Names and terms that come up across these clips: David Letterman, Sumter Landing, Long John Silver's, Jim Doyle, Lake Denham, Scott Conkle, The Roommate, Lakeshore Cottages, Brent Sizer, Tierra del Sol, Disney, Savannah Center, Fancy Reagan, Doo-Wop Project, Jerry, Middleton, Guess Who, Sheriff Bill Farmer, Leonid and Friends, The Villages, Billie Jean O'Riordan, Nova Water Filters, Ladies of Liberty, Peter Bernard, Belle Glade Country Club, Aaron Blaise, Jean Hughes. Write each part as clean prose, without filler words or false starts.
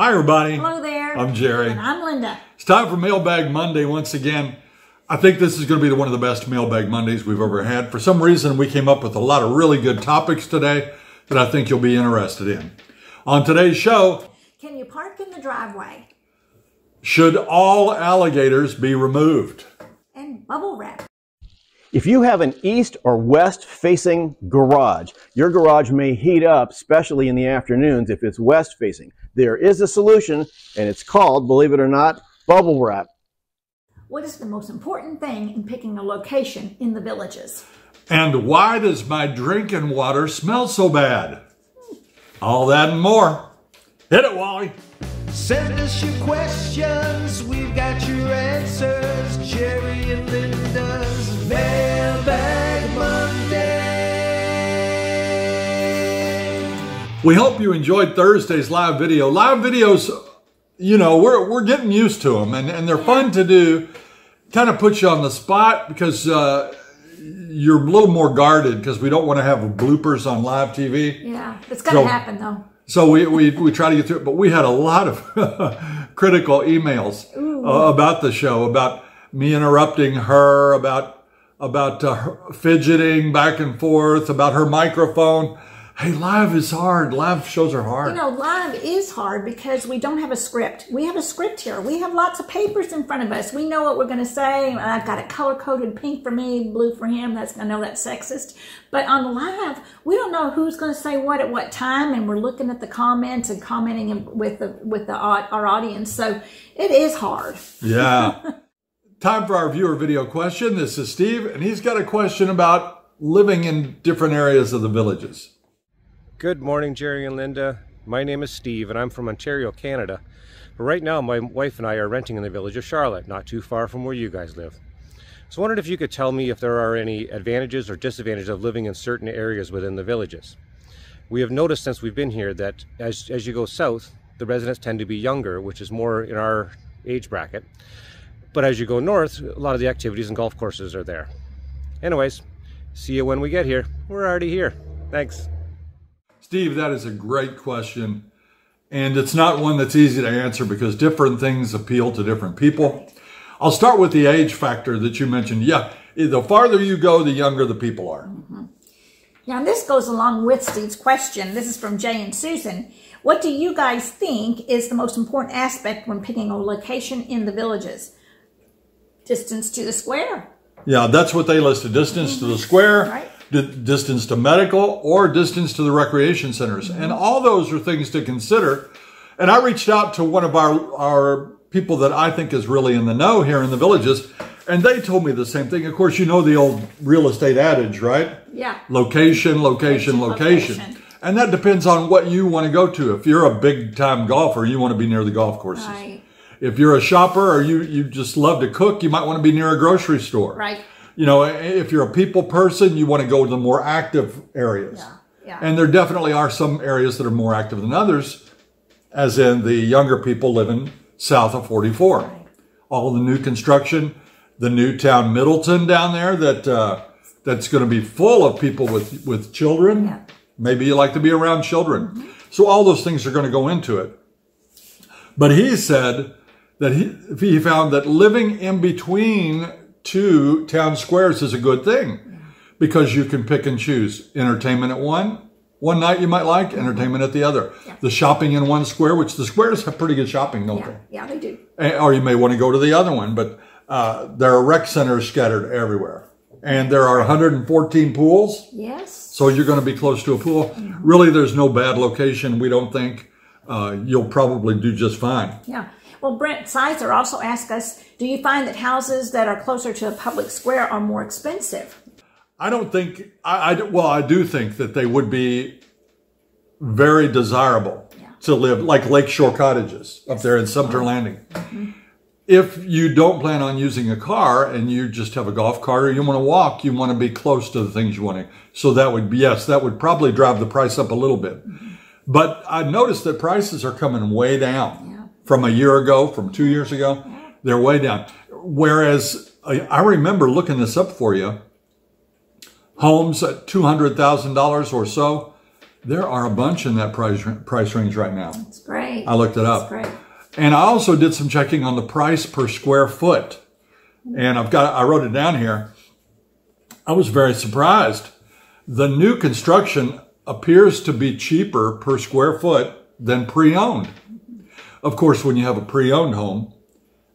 Hi, everybody. Hello there. I'm Jerry. And I'm Linda. It's time for Mailbag Monday once again. I think this is going to be one of the best Mailbag Mondays we've ever had. For some reason, we came up with a lot of really good topics today that I think you'll be interested in. On today's show... Can you park in the driveway? Should all alligators be removed? And bubble wrap. If you have an east or west facing garage, your garage may heat up, especially in the afternoons if it's west facing. There is a solution, and it's called, believe it or not, bubble wrap. What is the most important thing in picking a location in the Villages? And why does my drinking water smell so bad? All that and more. Hit it, Wally. Send us your questions, we've got your answers. Jerry and Linda's Mailbag Monday. We hope you enjoyed Thursday's live video. Live videos, you know, we're getting used to them, and they're fun to do. Kind of puts you on the spot because you're a little more guarded because we don't want to have bloopers on live TV. Yeah, it's going to happen though. So we try to get through it, but we had a lot of critical emails about the show, about me interrupting her, about her fidgeting back and forth, about her microphone. Hey, live is hard. Live shows are hard. You know, live is hard because we don't have a script. We have a script here. We have lots of papers in front of us. We know what we're going to say. I've got it color-coded, pink for me, blue for him. That's, I know that's sexist. But on live, we don't know who's going to say what at what time, and we're looking at the comments and commenting with our audience. So it is hard. Yeah. Time for our viewer video question. This is Steve, and he's got a question about living in different areas of the Villages. Good morning, Jerry and Linda. My name is Steve, and I'm from Ontario, Canada. But right now, my wife and I are renting in the Village of Charlotte, not too far from where you guys live. So I wondered if you could tell me if there are any advantages or disadvantages of living in certain areas within the Villages. We have noticed since we've been here that as you go south, the residents tend to be younger, which is more in our age bracket. But as you go north, a lot of the activities and golf courses are there. Anyways, see you when we get here. We're already here. Thanks. Steve, that is a great question, and it's not one that's easy to answer because different things appeal to different people. I'll start with the age factor that you mentioned. Yeah, the farther you go, the younger the people are. Mm-hmm. Yeah, and this goes along with Steve's question. This is from Jay and Susan. What do you guys think is the most important aspect when picking a location in the Villages? Distance to the square. Yeah, that's what they listed, distance to the square. Right. Distance to medical or distance to the recreation centers. And all those are things to consider. And I reached out to one of our people that I think is really in the know here in the Villages, and they told me the same thing. Of course, you know the old real estate adage, right? Yeah. Location, location, location. And that depends on what you want to go to. If you're a big-time golfer, you want to be near the golf courses. Right. If you're a shopper or you just love to cook, you might want to be near a grocery store. Right. You know, if you're a people person, you want to go to the more active areas. Yeah, yeah. And there definitely are some areas that are more active than others, as in the younger people living south of 44. Right. All the new construction, the new town Middleton down there that's going to be full of people with children. Yeah. Maybe you like to be around children. Mm-hmm. So all those things are going to go into it. But he said that he found that living in between two town squares is a good thing because you can pick and choose entertainment at one night you might like, entertainment at the other. Yeah. The shopping in one square, which the squares have pretty good shopping, don't they? Yeah, they do. Or you may want to go to the other one, but there are rec centers scattered everywhere. And there are 114 pools. Yes. So you're going to be close to a pool. Mm-hmm. Really, there's no bad location, we don't think. You'll probably do just fine. Yeah. Well, Brent Sizer also asked us, do you find that houses that are closer to a public square are more expensive? I don't think, well, I do think that they would be very desirable to live, like Lakeshore Cottages up there in Sumter Landing. Mm-hmm. If you don't plan on using a car and you just have a golf cart or you want to walk, you want to be close to the things you want to. So that would be, yes, that would probably drive the price up a little bit. Mm-hmm. But I noticed that prices are coming way down. From a year ago, from 2 years ago, they're way down. Whereas I remember looking this up for you, homes at $200,000 or so There are a bunch in that price range right now. That's great. I looked it up. That's great. And I also did some checking on the price per square foot. And I wrote it down here. I was very surprised. The new construction appears to be cheaper per square foot than pre-owned. Of course, when you have a pre-owned home,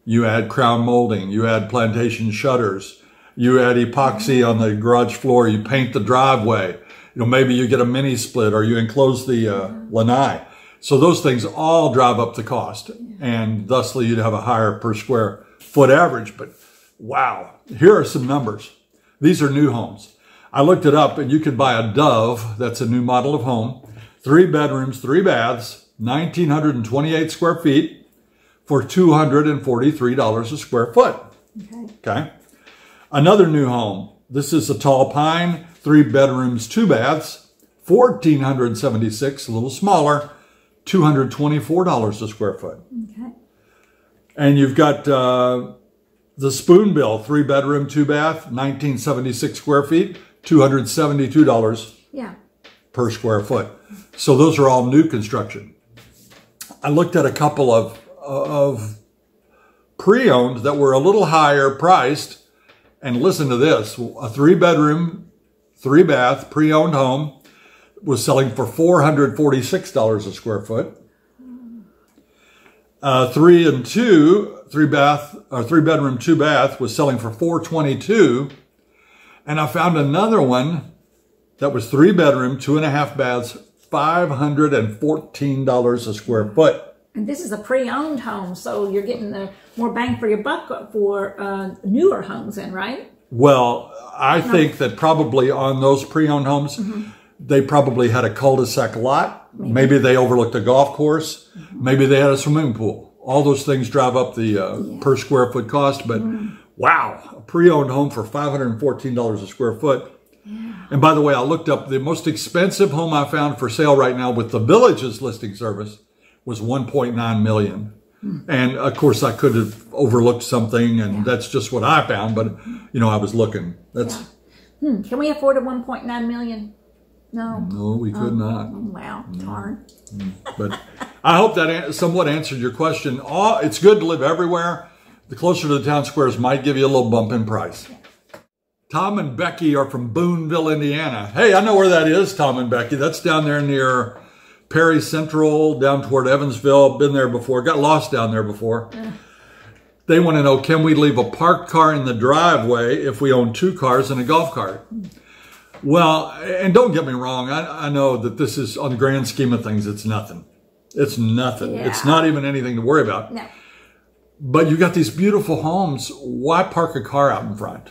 you add crown molding, you add plantation shutters, you add epoxy on the garage floor, you paint the driveway, you know, maybe you get a mini split or you enclose the lanai. So those things all drive up the cost, and thusly you'd have a higher per square foot average. But wow, here are some numbers. These are new homes. I looked it up, and you could buy a Dove, that's a new model of home, 3 bedrooms, 3 baths, 1,928 square feet for $243 a square foot. Okay. Another new home. This is a tall pine, 3 bedrooms, 2 baths, 1,476, a little smaller, $224 a square foot. Okay. And you've got the Spoonbill, 3 bedroom, 2 bath, 1,976 square feet, $272 per square foot. So those are all new construction. I looked at a couple of pre-owned that were a little higher priced, and listen to this. A 3 bedroom, 3 bath pre-owned home was selling for $446 a square foot. 3 bedroom, 2 bath was selling for $422. And I found another one that was 3 bedroom, 2.5 baths, $514 a square foot. And this is a pre-owned home, so you're getting the more bang for your buck for newer homes then, right? Well, I think that probably on those pre-owned homes, they probably had a cul-de-sac lot. Maybe they overlooked a golf course. Maybe they had a swimming pool. All those things drive up the per square foot cost. But wow, a pre-owned home for $514 a square foot. And by the way, I looked up the most expensive home I found for sale right now with the Villages listing service was $1.9 million. And of course I could have overlooked something, and that's just what I found, but you know, I was looking. That's Can we afford a $1.9 million? No. No, we could not. Wow, darn. But I hope that somewhat answered your question. Oh, it's good to live everywhere. The closer to the town squares might give you a little bump in price. Tom and Becky are from Boonville, Indiana. Hey, I know where that is, Tom and Becky. That's down there near Perry Central, down toward Evansville. Been there before. Got lost down there before. They want to know, can we leave a parked car in the driveway if we own 2 cars and a golf cart? Well, and don't get me wrong. I know that this is, on the grand scheme of things, it's nothing. It's nothing. Yeah. It's not even anything to worry about. No. But you got these beautiful homes. Why park a car out in front?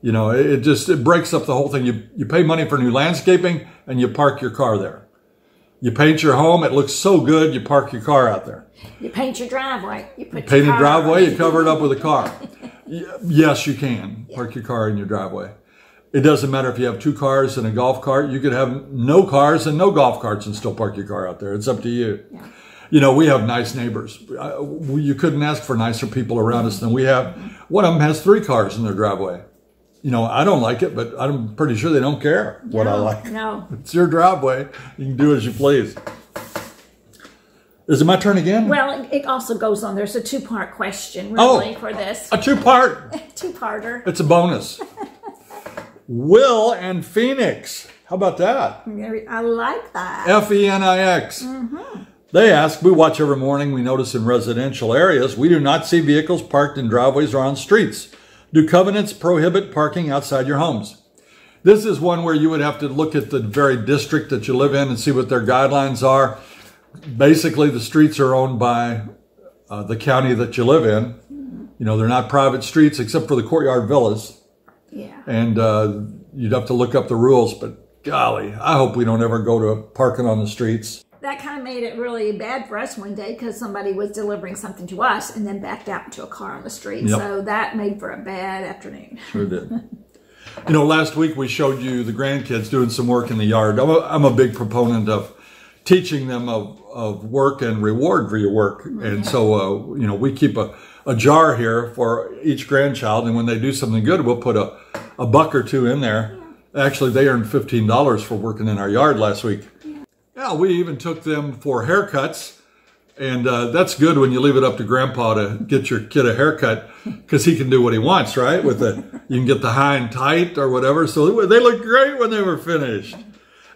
You know, it breaks up the whole thing. You pay money for new landscaping and you park your car there. You paint your home. It looks so good. You park your car out there. You paint your driveway. You put paint your driveway. You cover it up with a car. Yes, you can park your car in your driveway. It doesn't matter if you have 2 cars and a golf cart. You could have no cars and no golf carts and still park your car out there. It's up to you. Yeah. You know, we have nice neighbors. You couldn't ask for nicer people around us than we have. One of them has 3 cars in their driveway. You know, I don't like it, but I'm pretty sure they don't care what I like. No. It's your driveway. You can do as you please. Is it my turn again? Well, it also goes on. There's a 2-part question, really, for this. A 2-part. Two-parter. It's a bonus. Will and Phoenix. How about that? I like that. F-E-N-I-X. They ask, we watch every morning. We notice in residential areas, we do not see vehicles parked in driveways or on streets. Do covenants prohibit parking outside your homes? This is one where you would have to look at the very district that you live in and see what their guidelines are. Basically, the streets are owned by the county that you live in. You know, they're not private streets except for the courtyard villas. Yeah. And you'd have to look up the rules, but golly, I hope we don't ever go to parking on the streets. That kind of made it really bad for us one day because somebody was delivering something to us and then backed out into a car on the street. Yep. So that made for a bad afternoon. Sure did. You know, last week we showed you the grandkids doing some work in the yard. I'm a big proponent of teaching them of work and reward for your work. And so, you know, we keep a jar here for each grandchild. And when they do something good, we'll put a buck or 2 in there. Actually, they earned $15 for working in our yard last week. Yeah, we even took them for haircuts. And that's good when you leave it up to Grandpa to get your kid a haircut, because he can do what he wants, right? With the, you can get the high and tight or whatever. So they looked great when they were finished.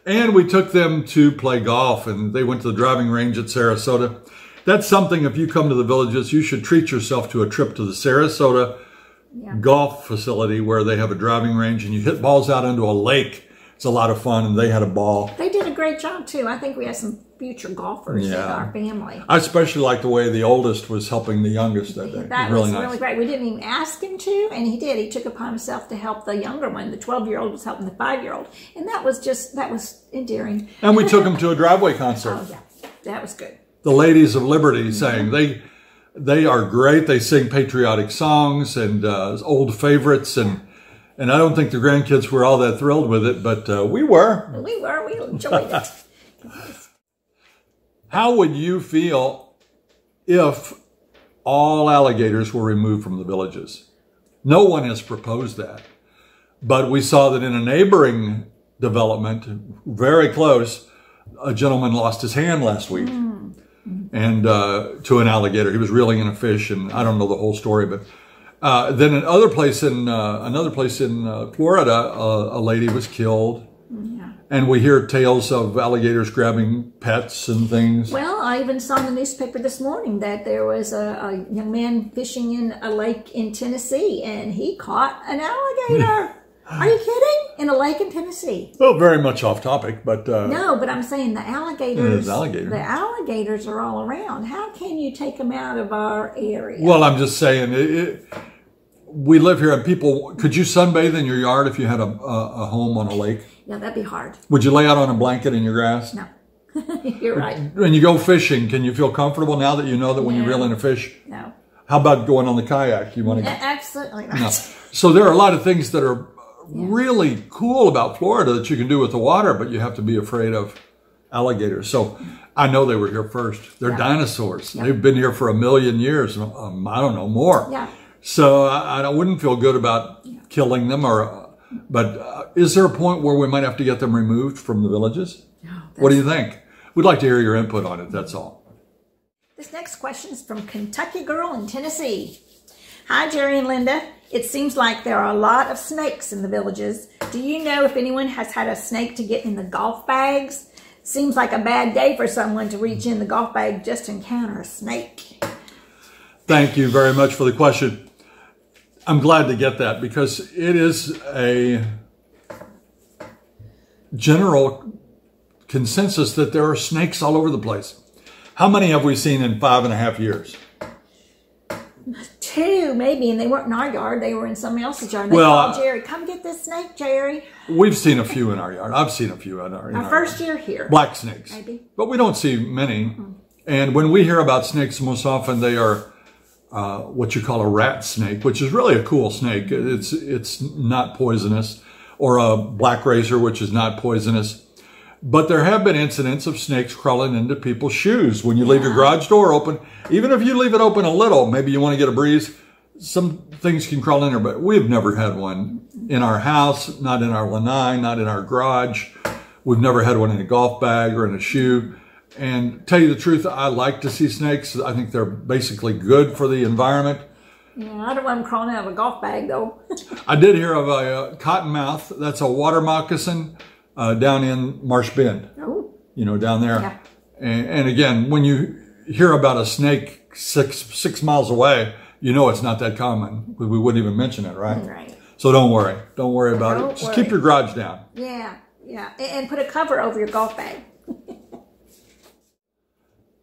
And we took them to play golf, and they went to the driving range at Sarasota. That's something, if you come to the Villages, you should treat yourself to a trip to the Sarasota golf facility, where they have a driving range and you hit balls out into a lake. It's a lot of fun, and they had a ball. They did a great job, too. I think we have some future golfers in our family. I especially like the way the oldest was helping the youngest that day. That was really great. We didn't even ask him to, and he did. He took upon himself to help the younger one. The 12-year-old was helping the 5-year-old, and that was endearing. And we took him to a driveway concert. Oh, yeah. That was good. The Ladies of Liberty sang. They are great. They sing patriotic songs and old favorites, and I don't think the grandkids were all that thrilled with it, but we were. We were. We enjoyed it. How would you feel if all alligators were removed from the Villages? No one has proposed that. But we saw that in a neighboring development, very close, a gentleman lost his hand last week and to an alligator. He was reeling in a fish, and I don't know the whole story, but... then another place in Florida, a lady was killed. Yeah. And we hear tales of alligators grabbing pets and things. Well, I even saw in the newspaper this morning that there was a young man fishing in a lake in Tennessee, and he caught an alligator. Are you kidding? In a lake in Tennessee. Well, very much off topic, but... no, but I'm saying the alligators... It is alligator. The alligators are all around. How can you take them out of our area? Well, I'm just saying, we live here, and people... Could you sunbathe in your yard if you had a home on a lake? Yeah, that'd be hard. Would you lay out on a blanket in your grass? No. You're right. When you go fishing, can you feel comfortable now that you know that when you reel in a fish? No. How about going on the kayak? You want to go? Absolutely not. No. So there are a lot of things that are... Yeah. Really cool about Florida that you can do with the water, but you have to be afraid of alligators. So I know they were here first. They're dinosaurs. Yeah. They've been here for a million years. I don't know, more. Yeah. So I wouldn't feel good about killing them. But is there a point where we might have to get them removed from the Villages? No, what do you think? We'd like to hear your input on it. That's all. This next question is from Kentucky Girl in Tennessee. Hi, Jerry and Linda. It seems like there are a lot of snakes in the Villages. Do you know if anyone has had a snake to get in the golf bags? Seems like a bad day for someone to reach in the golf bag just to encounter a snake. Thank you very much for the question. I'm glad to get that, because it is a general consensus that there are snakes all over the place. How many have we seen in 5.5 years? 2, maybe, and they weren't in our yard. They were in somebody else's yard. And they called Jerry, come get this snake, Jerry. We've seen a few in our yard. I've seen a few in our yard. Our first year here. Black snakes. Maybe. But we don't see many. Mm-hmm. And when we hear about snakes, most often they are what you call a rat snake, which is really a cool snake. It's not poisonous. Or a black razor, which is not poisonous. But there have been incidents of snakes crawling into people's shoes. When you leave your garage door open, even if you leave it open a little, maybe you want to get a breeze, some things can crawl in there. But we've never had one in our house, not in our lanai, not in our garage. We've never had one in a golf bag or in a shoe. And tell you the truth, I like to see snakes. I think they're basically good for the environment. Yeah, I don't want them crawling out of a golf bag, though. I did hear of a cottonmouth. That's a water moccasin. Down in Marsh Bend, you know, down there. Yeah. And again, when you hear about a snake six miles away, you know it's not that common. We wouldn't even mention it, right? Right. So don't worry. Don't worry about it. Just keep your garage down. Yeah, yeah. And put a cover over your golf bag.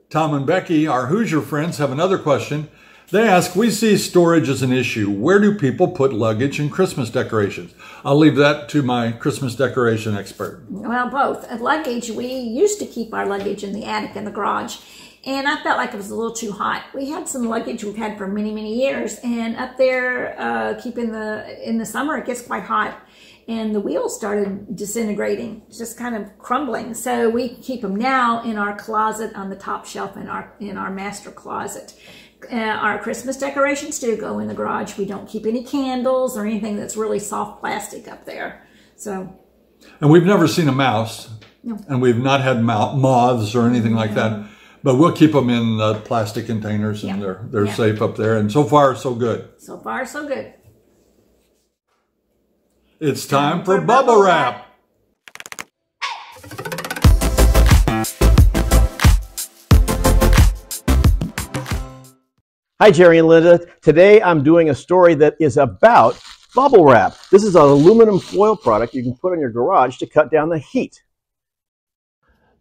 Tom and Becky, our Hoosier friends, have another question. They ask, we see storage as an issue. Where do people put luggage and Christmas decorations? I'll leave that to my Christmas decoration expert. Well, both. Luggage, we used to keep our luggage in the attic and the garage, and I felt like it was a little too hot. We had some luggage we've had for many, many years, and up there, keeping in the summer, it gets quite hot, and the wheels started disintegrating, just kind of crumbling. So we keep them now in our closet on the top shelf in our master closet. Our Christmas decorations do go in the garage. We don't keep any candles or anything that's really soft plastic up there. So, and we've never seen a mouse. No. And we've not had moths or anything like that. But we'll keep them in plastic containers, and they're safe up there. And so far, so good. So far, so good. It's time for Bubble Wrap. Hi, Jerry and Linda. Today I'm doing a story that is about bubble wrap. This is an aluminum foil product you can put on your garage to cut down the heat.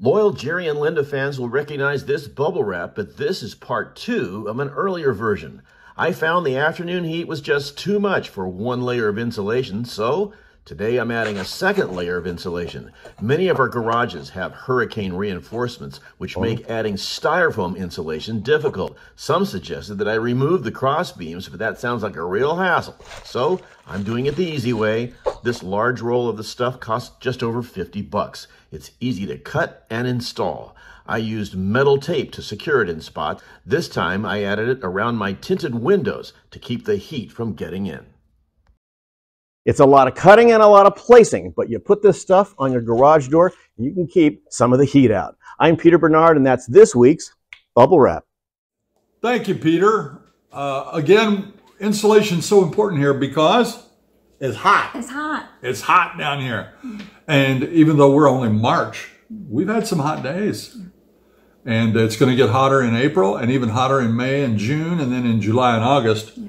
Loyal Jerry and Linda fans will recognize this bubble wrap, but this is part two of an earlier version. I found the afternoon heat was just too much for one layer of insulation, so today I'm adding a second layer of insulation. Many of our garages have hurricane reinforcements, which make adding styrofoam insulation difficult. Some suggested that I remove the cross beams, but that sounds like a real hassle. So I'm doing it the easy way. This large roll of the stuff costs just over 50 bucks. It's easy to cut and install. I used metal tape to secure it in spots. This time I added it around my tinted windows to keep the heat from getting in. It's a lot of cutting and a lot of placing, but you put this stuff on your garage door and you can keep some of the heat out. I'm Peter Bernard, and that's this week's Bubble Wrap. Thank you, Peter. Again, insulation is so important here because it's hot. It's hot. It's hot down here. And even though we're only March, we've had some hot days. And it's going to get hotter in April and even hotter in May and June and then in July and August. Yeah.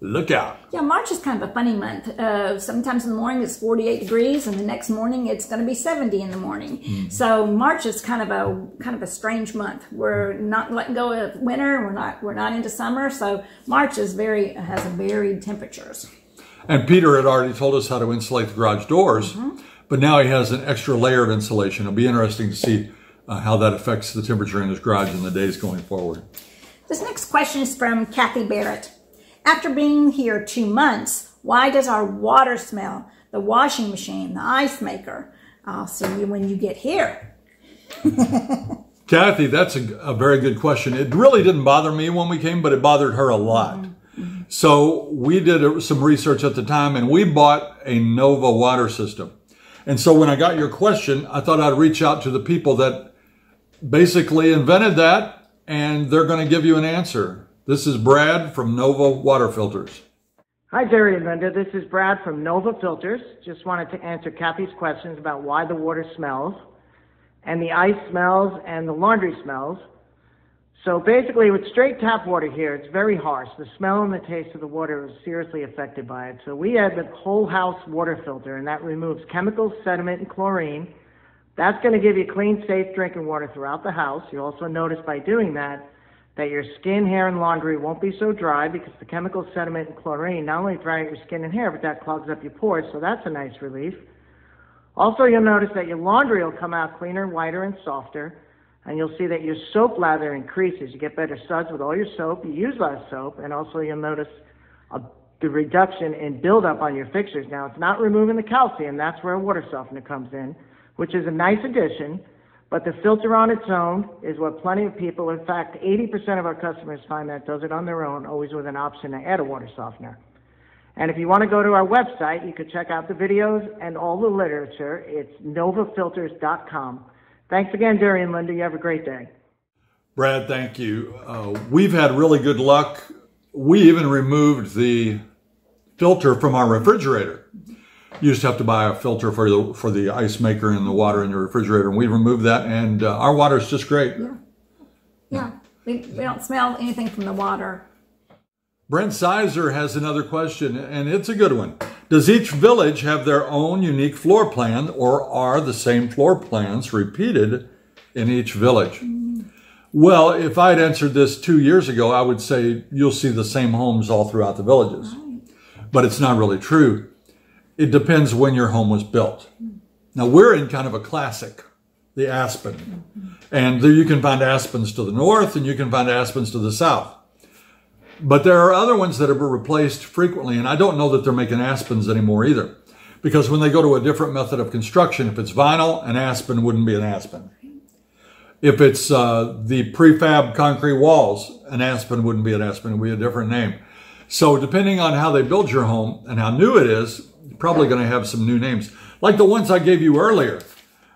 Look out. Yeah, March is kind of a funny month. Sometimes in the morning it's 48 degrees and the next morning it's going to be 70 in the morning. Mm-hmm. So March is kind of a strange month. We're not letting go of winter. We're not into summer. So March is has varied temperatures. And Peter had already told us how to insulate the garage doors. Mm-hmm. But now he has an extra layer of insulation. It'll be interesting to see how that affects the temperature in his garage in the days going forward. This next question is from Kathy Barrett. After being here 2 months, why does our water smell? The washing machine, the ice maker. I'll see you when you get here. Kathy, that's a very good question. It really didn't bother me when we came, but it bothered her a lot. Mm-hmm. So we did some research at the time, and we bought a Nova water system. And so when I got your question, I thought I'd reach out to the people that basically invented that, and they're going to give you an answer. This is Brad from Nova Water Filters. Hi, Jerry and Linda. This is Brad from Nova Filters. Just wanted to answer Kathy's questions about why the water smells, and the ice smells, and the laundry smells. So basically, with straight tap water here, it's very harsh. The smell and the taste of the water is seriously affected by it. So we add the whole house water filter, and that removes chemicals, sediment, and chlorine. That's going to give you clean, safe drinking water throughout the house. You'll also notice by doing that your skin, hair, and laundry won't be so dry because the chemical sediment and chlorine not only dry out your skin and hair, but that clogs up your pores, so that's a nice relief. Also, you'll notice that your laundry will come out cleaner, whiter, and softer. And you'll see that your soap lather increases. You get better suds with all your soap. You use less soap. And also you'll notice the reduction in buildup on your fixtures. Now, it's not removing the calcium. That's where a water softener comes in, which is a nice addition. But the filter on its own is what plenty of people, in fact, 80% of our customers find that does it on their own, always with an option to add a water softener. And if you want to go to our website, you can check out the videos and all the literature. It's novafilters.com. Thanks again, Jerry and Linda. You have a great day. Brad, thank you. We've had really good luck. We even removed the filter from our refrigerator. You used to have to buy a filter for the ice maker and the water in your refrigerator, and we removed that, and our water is just great. Yeah. We don't smell anything from the water. Brent Sizer has another question, and it's a good one. Does each village have their own unique floor plan, or are the same floor plans repeated in each village? Well, if I'd answered this 2 years ago, I would say you'll see the same homes all throughout the villages. But it's not really true. It depends when your home was built. Now, we're in kind of a classic, the aspen. And there you can find aspens to the north, and you can find aspens to the south. But there are other ones that are replaced frequently, and I don't know that they're making aspens anymore either, because when they go to a different method of construction, if it's vinyl, an aspen wouldn't be an aspen. If it's the prefab concrete walls, an aspen wouldn't be an aspen. It would be a different name. So depending on how they build your home and how new it is, you're probably going to have some new names. Like the ones I gave you earlier,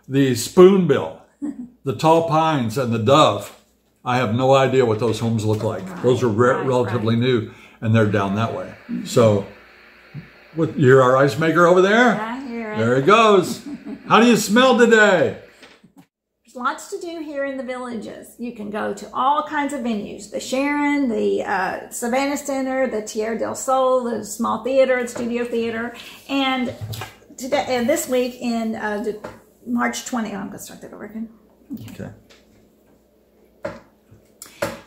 the spoonbill, the tall pines, and the dove. I have no idea what those homes look like. Right, those are relatively new, and they're down that way. So, what, you hear our ice maker over there? Yeah, I hear it. There he goes. How do you smell today? There's lots to do here in the Villages. You can go to all kinds of venues. The Sharon, the Savannah Center, the Tierra del Sol, the small theater, the Studio Theater. And today, and this week in March 20, I'm going to start that over again. Okay.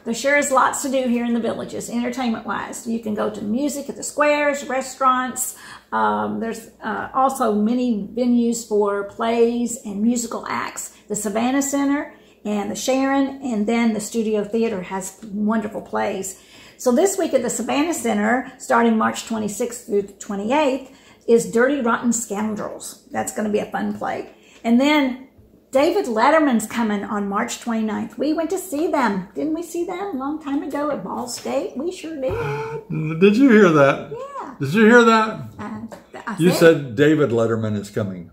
There sure is lots to do here in the Villages, entertainment-wise. You can go to music at the squares, restaurants. There's also many venues for plays and musical acts. The Savannah Center and the Sharon, and then the Studio Theater has wonderful plays. So this week at the Savannah Center, starting March 26th through the 28th, is Dirty Rotten Scoundrels. That's going to be a fun play. And then David Letterman's coming on March 29th. We went to see them. Didn't we see them a long time ago at Ball State? We sure did. Did you hear that? Yeah. Did you hear that? You said David Letterman is coming.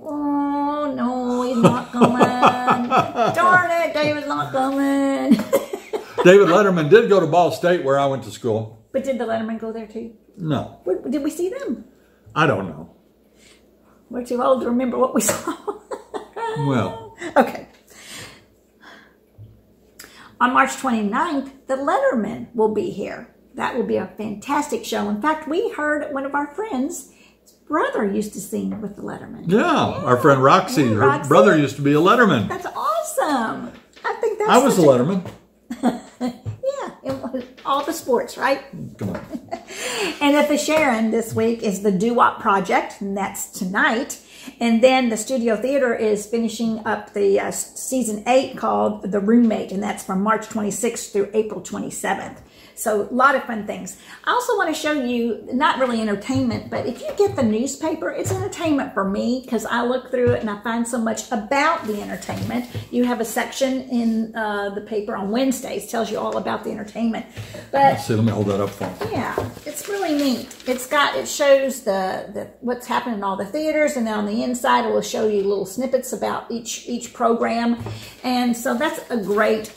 Oh, no, he's not coming. Darn it, David's not coming. David Letterman did go to Ball State where I went to school. But did the Letterman go there too? No. Did we see them? I don't know. We're too old to remember what we saw. Well. Okay. On March 29th, the Letterman will be here. That will be a fantastic show. In fact, we heard one of our friends' brother used to sing with the Letterman. Yeah, yeah. Our friend Roxy. Yeah, Roxy. Her brother used to be a Letterman. That's awesome. I think that's. I was a Letterman. Yeah, it was all the sports, right? Come on. And at the Sharon this week is the Doo-Wop Project, and that's tonight. And then the Studio Theater is finishing up the season 8 called The Roommate, and that's from March 26th through April 27th. So a lot of fun things. I also want to show you, not really entertainment, but if you get the newspaper, it's entertainment for me because I look through it and I find so much about the entertainment. You have a section in the paper on Wednesdays, tells you all about the entertainment. But let's see, let me hold that up for you. Yeah, it's really neat. It's got, it shows the what's happening in all the theaters, and then on the inside it will show you little snippets about each program. And so that's a great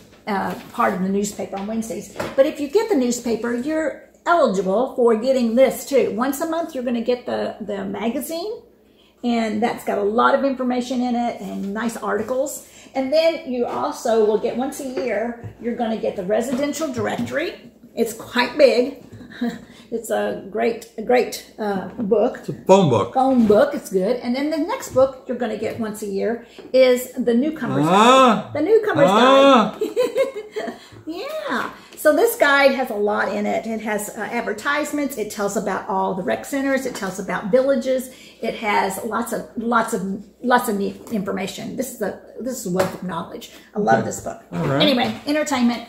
part of the newspaper on Wednesdays. But if you get the newspaper, you're eligible for getting this too. Once a month, you're going to get the magazine, and that's got a lot of information in it and nice articles. And then you also will get, once a year, you're going to get the residential directory. It's quite big. It's a great book. It's a phone book. Phone book. It's good. And then the next book you're going to get once a year is the Newcomer's Guide. The Newcomer's Guide. Yeah. So this guide has a lot in it. It has advertisements. It tells about all the rec centers. It tells about Villages. It has lots of neat information. This is a wealth of knowledge. I love this book. All right. Anyway, entertainment.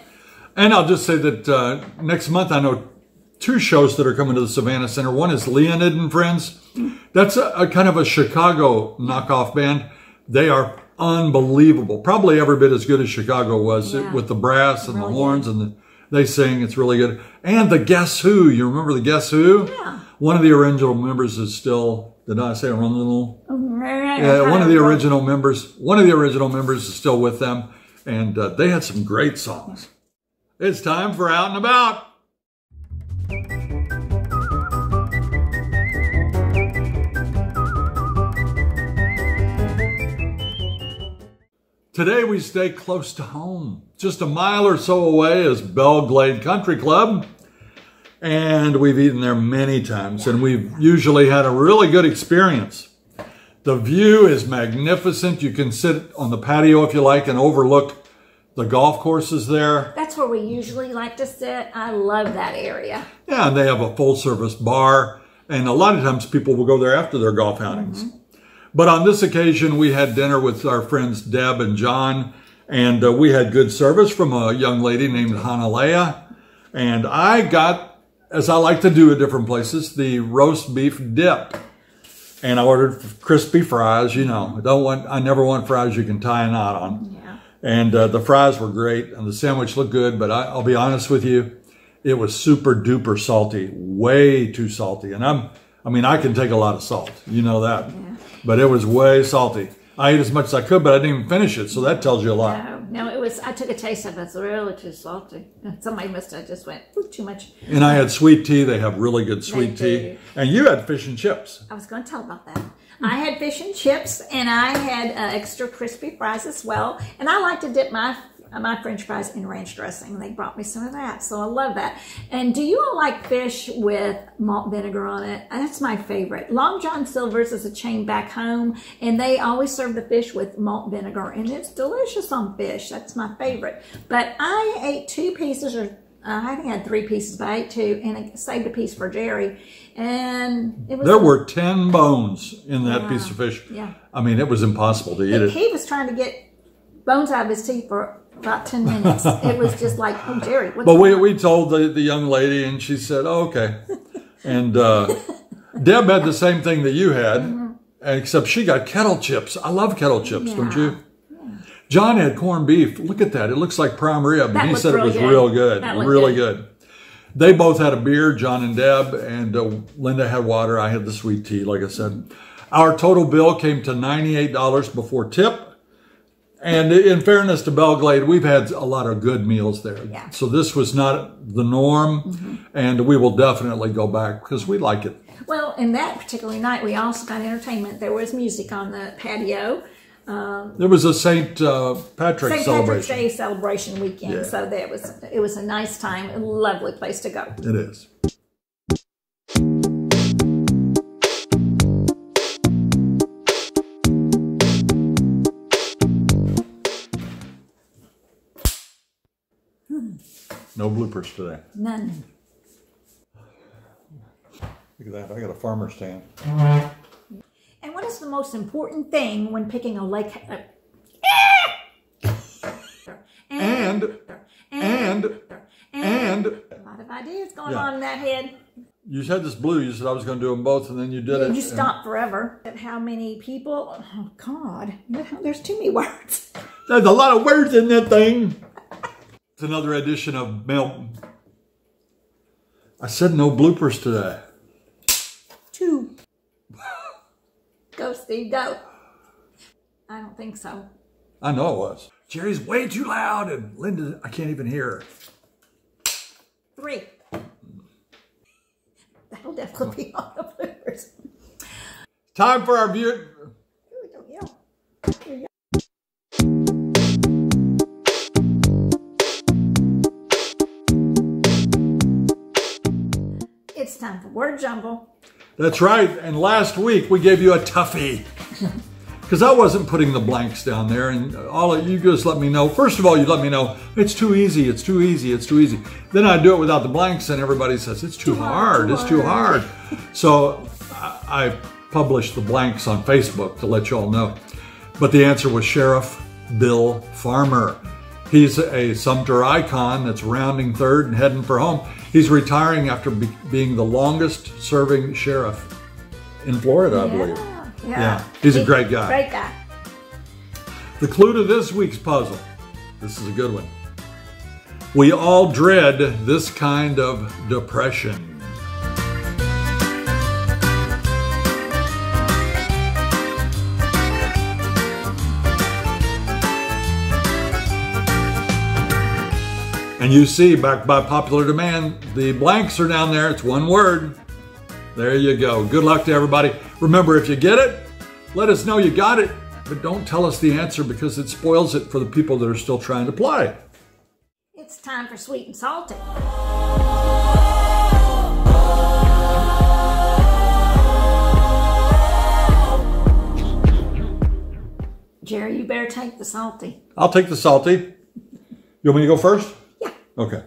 And I'll just say that next month I know 2 shows that are coming to the Savannah Center. One is Leonid and Friends. That's a kind of a Chicago knockoff band. They are unbelievable. Probably every bit as good as Chicago was, with the brass and the horns, and they sing. It's really good. And the Guess Who. You remember the Guess Who? Yeah. One of the original members is still, did I say original? Yeah, one of the original members. One of the original members is still with them, and they had some great songs. It's time for Out and About. Today we stay close to home. Just a mile or so away is Belle Glade Country Club, and we've eaten there many times, and we've usually had a really good experience. The view is magnificent. You can sit on the patio if you like and overlook the golf course is there. That's where we usually like to sit. I love that area. Yeah, and they have a full-service bar, and a lot of times people will go there after their golf outings. But on this occasion, we had dinner with our friends Deb and John, and we had good service from a young lady named Hanalea. And I got, as I like to do at different places, the roast beef dip. And I ordered crispy fries, you know. I never want fries you can tie a knot on. And the fries were great, and the sandwich looked good, but I'll be honest with you, it was super duper salty, way too salty. And I mean, I can take a lot of salt, you know that, but it was way salty. I ate as much as I could, but I didn't even finish it, so that tells you a lot. No, it was, I took a taste of it. It's really too salty. Somebody must have just went, ooh, too much. And I had sweet tea. They have really good sweet tea. And you had fish and chips. I was going to tell about that. I had fish and chips, and I had extra crispy fries as well. And I like to dip my French fries in ranch dressing. They brought me some of that, so I love that. And do you all like fish with malt vinegar on it? That's my favorite. Long John Silver's is a chain back home, and they always serve the fish with malt vinegar, and it's delicious on fish. That's my favorite. But I ate two pieces, or I had three pieces, but I ate two, and I saved a piece for Jerry. And it was, there were 10 bones in that piece of fish. Yeah, I mean, it was impossible to eat it. He was trying to get bones out of his teeth for about 10 minutes. It was just like, oh, Jerry, what's But we told the young lady, and she said, oh, okay. And Deb had the same thing that you had, except she got kettle chips. I love kettle chips, don't you? Yeah. John had corned beef. Look at that. It looks like prime rib. And he said it was real good, really good. They both had a beer, John and Deb, and Linda had water. I had the sweet tea, like I said. Our total bill came to $98 before tip. And in fairness to Belle Glade, we've had a lot of good meals there. Yeah. So this was not the norm, and we will definitely go back because we like it. Well, in that particular night, we also got entertainment. There was music on the patio. There was a St. Patrick's Day celebration weekend. Yeah. So there was, it was a nice time, a lovely place to go. It is. No bloopers today. None. Look at that. I got a farmer's stand. And what is the most important thing when picking a lake? And a lot of ideas going on in that head. You said this blue. You said I was going to do them both, and then you did it. You stopped forever. How many people? Oh, God. There's too many words. There's a lot of words in that thing. Another edition of Milton. I said no bloopers today. Two. Go, Steve, go. I don't think so. I know it was. Jerry's way too loud, and Linda, I can't even hear her. Three. That'll definitely be on the bloopers. Time for our viewer. Don't yell. Don't yell. It's time for Word Jumble. That's right. And last week we gave you a toughie because I wasn't putting the blanks down there, and all of you just let me know. First of all, you let me know it's too easy, it's too easy, it's too easy. Then I do it without the blanks, and everybody says it's too hard. So I published the blanks on Facebook to let you all know. But the answer was Sheriff Bill Farmer. He's a Sumter icon that's rounding third and heading for home. He's retiring after being the longest serving sheriff in Florida, I believe. Yeah. He's a great guy. Great guy. The clue to this week's puzzle, this is a good one. We all dread this kind of depression. And you see, back by popular demand, the blanks are down there. It's one word. There you go. Good luck to everybody. Remember, if you get it, let us know you got it, but don't tell us the answer because it spoils it for the people that are still trying to play. It's time for Sweet and Salty. Jerry, you better take the salty. I'll take the salty. You want me to go first? Okay.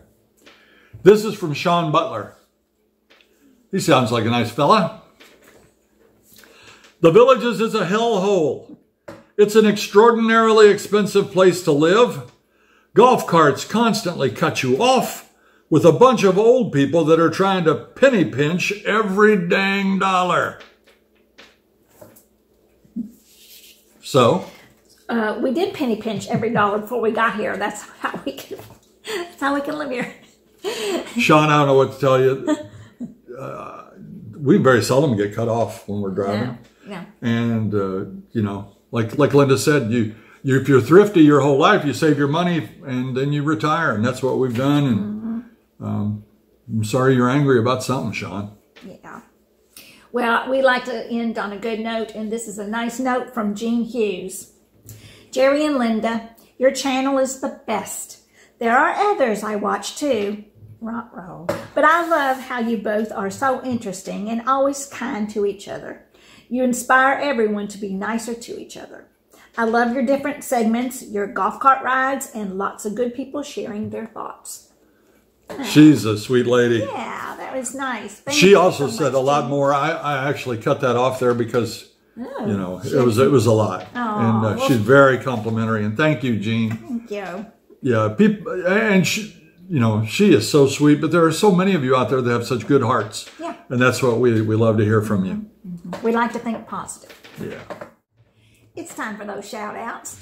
This is from Sean Butler. He sounds like a nice fella. The Villages is a hellhole. It's an extraordinarily expensive place to live. Golf carts constantly cut you off with a bunch of old people that are trying to penny pinch every dang dollar. So? We did penny pinch every dollar before we got here. That's how we could... That's how we can live here. Sean, I don't know what to tell you. We very seldom get cut off when we're driving. Yeah. And, you know, Like Linda said, if you're thrifty your whole life, you save your money and then you retire, and that's what we've done. And I'm sorry you're angry about something, Sean. Yeah. Well, we like to end on a good note, and this is a nice note from Jean Hughes. Jerry and Linda, your channel is the best. There are others I watch too. Rot roll. But I love how you both are so interesting and always kind to each other. You inspire everyone to be nicer to each other. I love your different segments, your golf cart rides, and lots of good people sharing their thoughts. She's a sweet lady. Yeah, that was nice. She also said a lot more. I actually cut that off there because, you know, it was a lot. And she's very complimentary. And thank you, Jean. Thank you. Yeah, people, and she, you know, she is so sweet. But there are so many of you out there that have such good hearts. Yeah. And that's what we love to hear from you. We like to think positive. Yeah. It's time for those shout outs.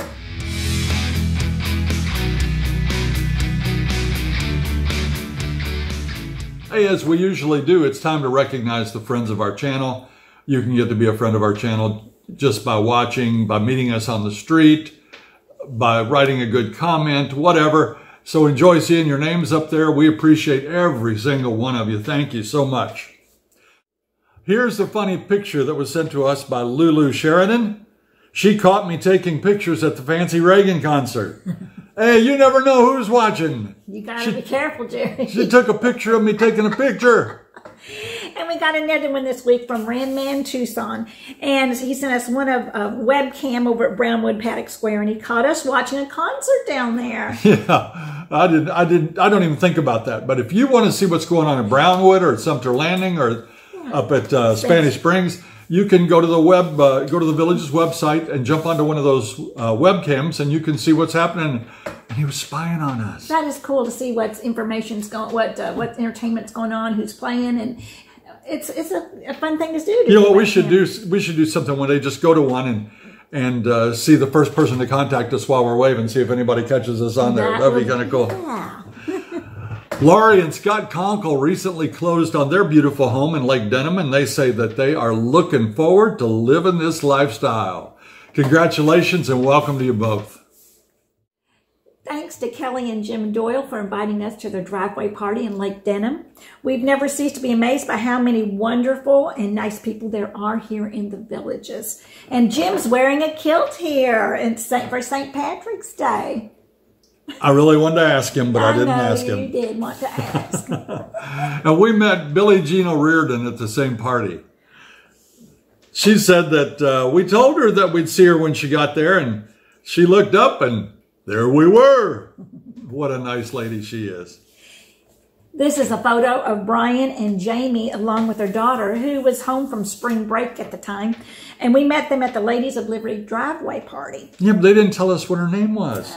Hey, as we usually do, it's time to recognize the friends of our channel. You can get to be a friend of our channel just by watching, by meeting us on the street, by writing a good comment, whatever. So enjoy seeing your names up there. We appreciate every single one of you. Thank you so much. Here's a funny picture that was sent to us by Lulu Sheridan. She caught me taking pictures at the Fancy Reagan concert. Hey, you never know who's watching. You gotta be careful, Jerry. She took a picture of me taking a picture. And we got another one this week from Randman Tucson. And he sent us one of a webcam over at Brownwood Paddock Square, and he caught us watching a concert down there. Yeah. I don't even think about that. But if you want to see what's going on in Brownwood or at Sumter Landing or up at Spanish Springs, you can go to the Villages website and jump onto one of those webcams, and you can see what's happening. And he was spying on us. That is cool to see what entertainment's going on, who's playing, and it's a fun thing to do. You know what we should do? We should do something one day. Just go to one and see the first person to contact us while we're waving. See if anybody catches us on there. That'd be kind of cool. Yeah. Laurie and Scott Conkle recently closed on their beautiful home in Lake Denham, and they say that they are looking forward to living this lifestyle. Congratulations and welcome to you both. Thanks to Kelly and Jim Doyle for inviting us to their driveway party in Lake Denham. We've never ceased to be amazed by how many wonderful and nice people there are here in the Villages. And Jim's wearing a kilt here for St. Patrick's Day. I really wanted to ask him, but I didn't ask him. You did want to ask. And we met Billie Jean O'Riordan at the same party. She said that we told her that we'd see her when she got there, and she looked up, and there we were. What a nice lady she is. This is a photo of Brian and Jamie along with their daughter, who was home from spring break at the time. And we met them at the Ladies of Liberty driveway party. Yeah, but they didn't tell us what her name was.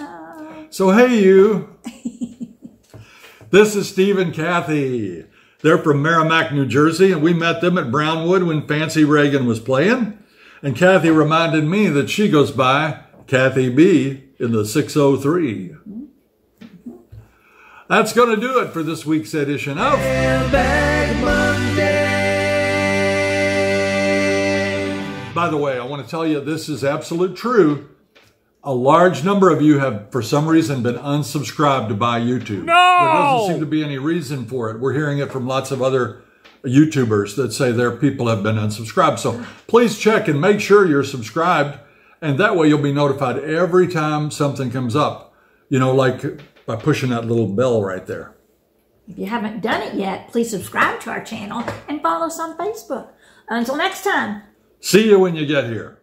So, hey, you. This is Steve and Kathy. They're from Merrimack, New Jersey, and we met them at Brownwood when Fancy Reagan was playing. And Kathy reminded me that she goes by Kathy B in the 603. That's going to do it for this week's edition of Mailbag Monday. By the way, I want to tell you this is absolute true. A large number of you have, for some reason, been unsubscribed by YouTube. No! There doesn't seem to be any reason for it. We're hearing it from lots of other YouTubers that say their people have been unsubscribed. So please check and make sure you're subscribed, and that way you'll be notified every time something comes up. You know, like by pushing that little bell right there. If you haven't done it yet, please subscribe to our channel and follow us on Facebook. Until next time. See you when you get here.